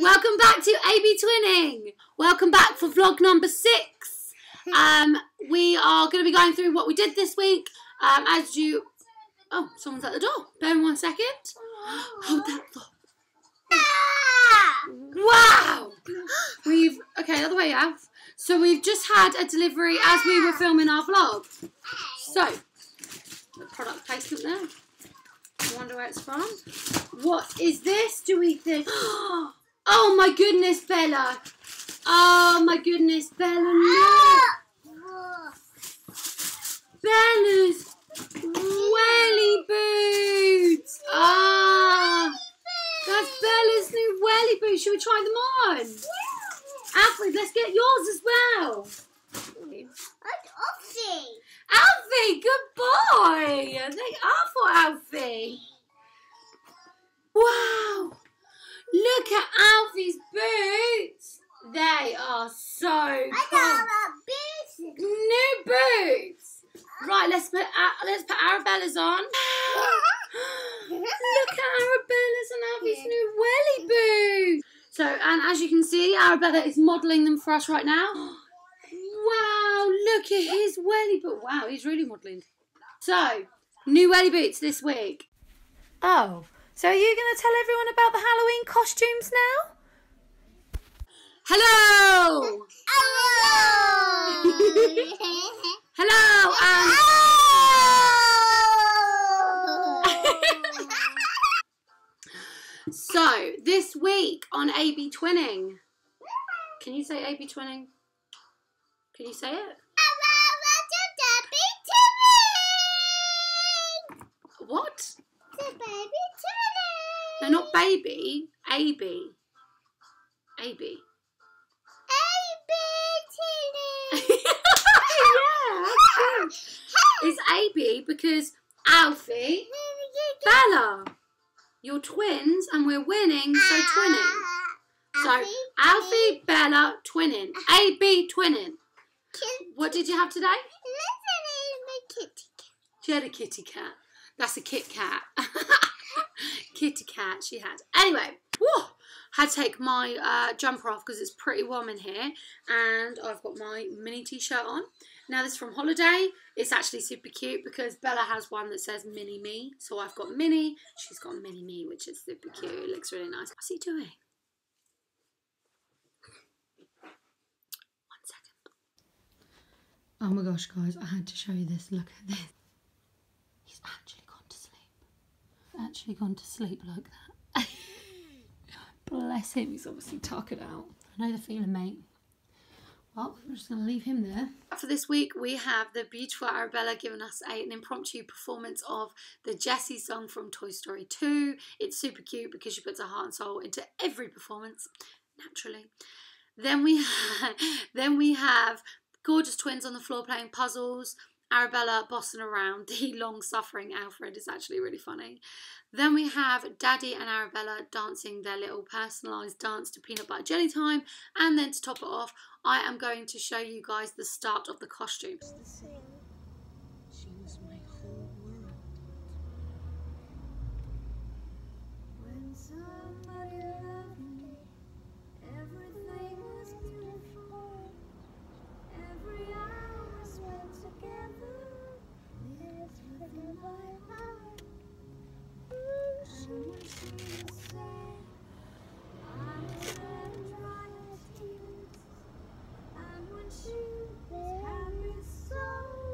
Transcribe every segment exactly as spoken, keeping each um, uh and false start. Welcome back to A B Twinning. Welcome back for vlog number six. Um, we are going to be going through what we did this week. Um, as you... Oh, someone's at the door. Bear in one second. Hold that door. Wow! We've... Okay, the other way, Alf. So we've just had a delivery as we were filming our vlog. So, the product placement there. I wonder where it's from. What is this? Do we think? Oh my goodness, Bella. Oh my goodness, Bella. Look. Bella's welly boots. Ah, that's Bella's new welly boots. Should we try them on? Alfred, let's get yours as well. Alfie. Alfie, good boy. They are for Alfie. Wow. Look at Alfie's boots. They are so I cool. I got boots. New boots. Right, let's put uh, let's put Arabella's on. Look at Arabella's and Alfie's new welly boots. So, and as you can see, Arabella is modelling them for us right now. Wow, look at his welly boot. Wow, he's really modelling. So, new welly boots this week. Oh, so are you going to tell everyone about the Halloween costumes now? Hello! Hello! Hello! Um... Hello! So, this week on A B Twinning. Can you say A B Twinning? Can you say it? What? The baby Twinning. No, not baby. A B. A B. A B Twinning. Yeah. It's A B because Alfie, Bella, you're twins and we're winning, so twinning. So Alfie, Bella, twinning. A B twinning. What did you have today? Listen, kitty cat. She had a kitty cat. That's a Kit Kat. Kitty cat she had. Anyway, whew, had to take my uh, jumper off because it's pretty warm in here. And I've got my mini t-shirt on. Now this is from Holiday. It's actually super cute because Bella has one that says mini me. So I've got mini. She's got mini me, which is super cute. It looks really nice. What's he doing? Oh my gosh, guys, I had to show you this. Look at this. He's actually gone to sleep. He's actually gone to sleep like that. Bless him, he's obviously tuckered out. I know the feeling, mate. Well, we're just going to leave him there. For this week, we have the beautiful Arabella giving us a, an impromptu performance of the Jessie song from Toy Story two. It's super cute because she puts her heart and soul into every performance, naturally. Then we, then we have... gorgeous twins on the floor playing puzzles. Arabella bossing around. The long-suffering Alfred is actually really funny. Then we have Daddy and Arabella dancing their little personalised dance to Peanut Butter Jelly Time. And then to top it off, I am going to show you guys the start of the costumes. She was my whole world. When somebody loved me, everything was beautiful. Every hour we spent together, lived within my mind. Ooh, she was insane. I was in dry tears, and when she was happy, so.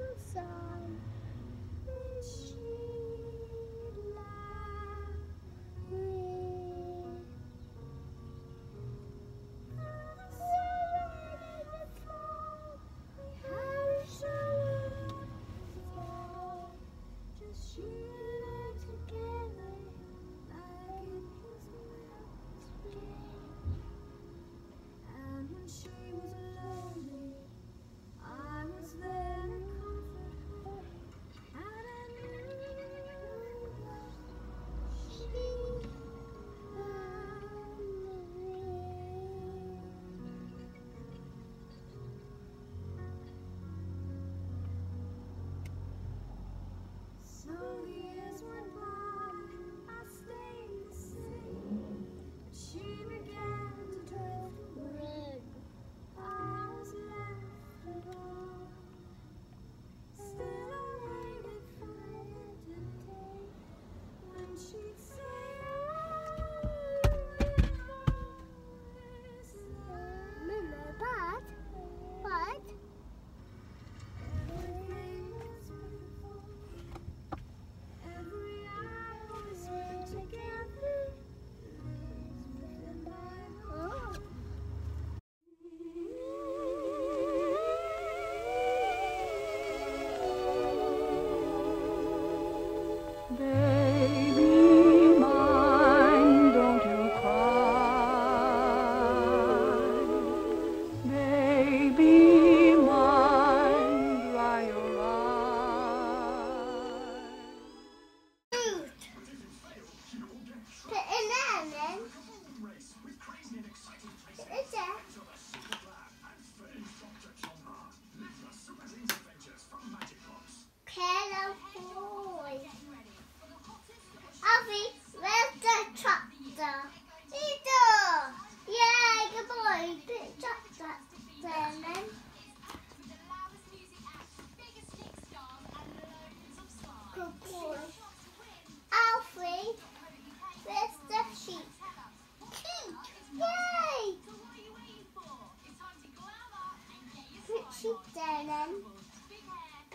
then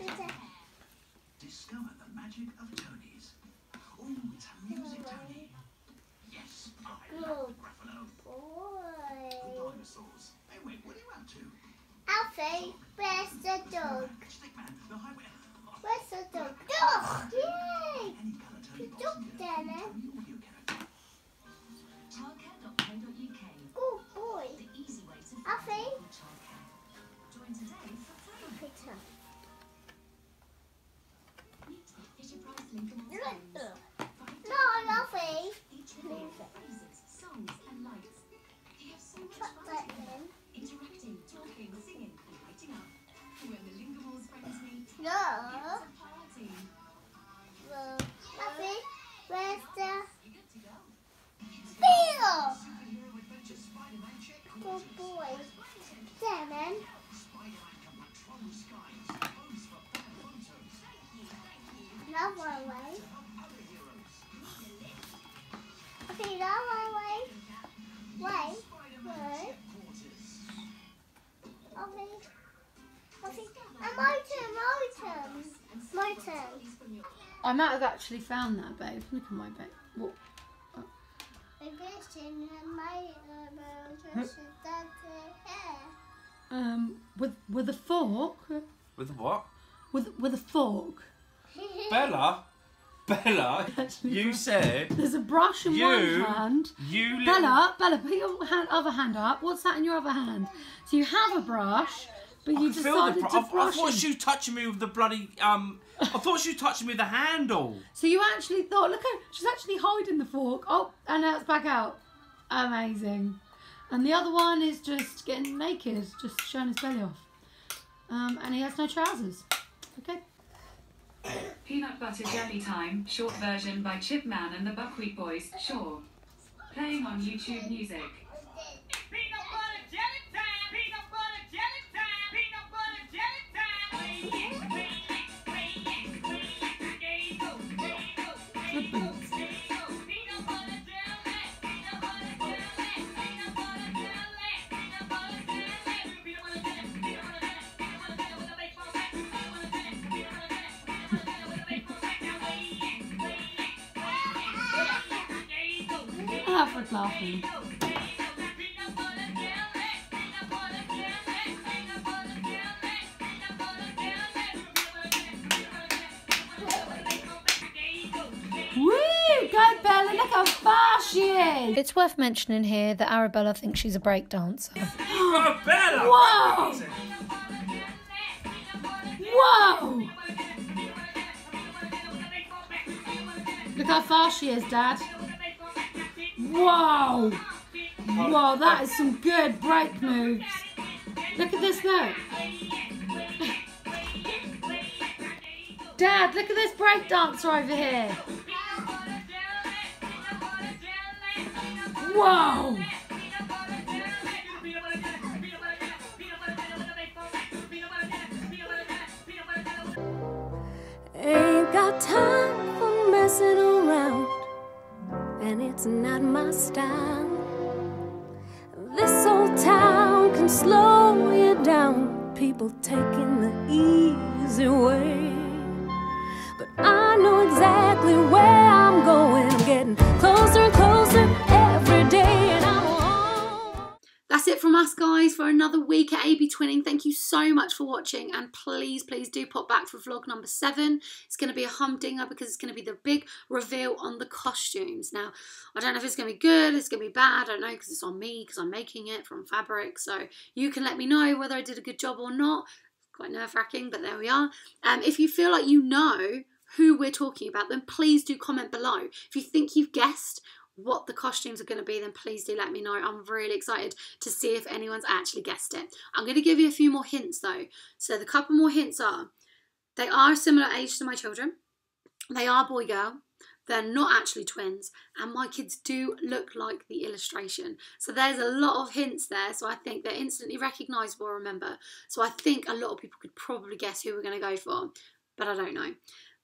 Peter. Discover the magic of Tony's. Oh, it's a music, Tony. Yes, I love Ruffalo. Boy. The dinosaurs. Hey, wait, what are you up to? Alfie, where's the dog? Stickman, the highway. Where's the dog? Dog! Yay! The dog, Dylan. Oh boy. Alfie. Join today for Peter. No, Alfie. Songs and lights. You have so much fun interacting, talking, singing, and lighting up. When the Lingables friends meet, it's a party. Well, Alfie, where's the beetle? Good boy. There, man. Not one way. Okay, not one way. Way. Way. Okay. Okay. And my turn, my turn. My turn. I might have actually found that, babe. Look at my babe. What? Oh. Um, with with a fork. With what? With with a fork. Bella, Bella, you said there's a brush in you, one hand. You Bella, Bella, put your hand, other hand up. What's that in your other hand? So you have a brush, but you decided to brush. I, I thought you touched me with the bloody um. I thought you touched me with the handle. So you actually thought, look, she's actually hiding the fork. Oh, and now it's back out. Amazing. And the other one is just getting naked, just showing his belly off. Um, and he has no trousers. Okay. Peanut Butter Jelly Time, short version by Chipman and the Buckwheat Boys, Sure. Playing on YouTube Music. Peanut Butter Jelly Time! Peanut Butter Jelly Time! Peanut Butter Jelly Time! Peanut Butter Jelly Time! Alfred's laughing. Woo! Go, Bella! Look how fast she is! It's worth mentioning here that Arabella thinks she's a break dancer. Arabella! Whoa! Whoa! Look how fast she is, Dad. Whoa! Whoa, that is some good break moves. Look at this, look. Dad, look at this break dancer over here. Whoa! Ain't got time for messing around. And it's not my style. This old town can slow you down. People taking the easy way. But I know exactly where I'm going. I'm getting closer and closer every day. And I'm on. That's it from us, guys, for another week at A B Twinning. Thank you so much for watching. And please, please do pop back for vlog number seven. It's going to be a humdinger because it's going to be the big reveal on the costumes. Now, I don't know if it's going to be good, it's going to be bad, I don't know, because it's on me, because I'm making it from fabric, so you can let me know whether I did a good job or not. Quite nerve-wracking, but there we are. Um, if you feel like you know who we're talking about, then please do comment below. If you think you've guessed what the costumes are going to be, then please do let me know. I'm really excited to see if anyone's actually guessed it. I'm going to give you a few more hints though. So the couple more hints are, they are similar age to my children, they are boy girl, they're not actually twins, and my kids do look like the illustration. So there's a lot of hints there, so I think they're instantly recognisable, remember. So I think a lot of people could probably guess who we're going to go for, but I don't know.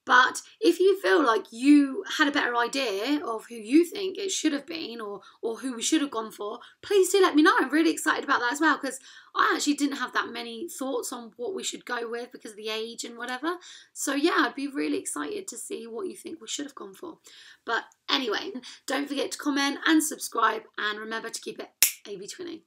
But if you feel like you had a better idea of who you think it should have been, or or who we should have gone for, please do let me know. I'm really excited about that as well, because I actually didn't have that many thoughts on what we should go with because of the age and whatever. So yeah, I'd be really excited to see what you think we should have gone for. But anyway, don't forget to comment and subscribe, and remember to keep it A B Twinning.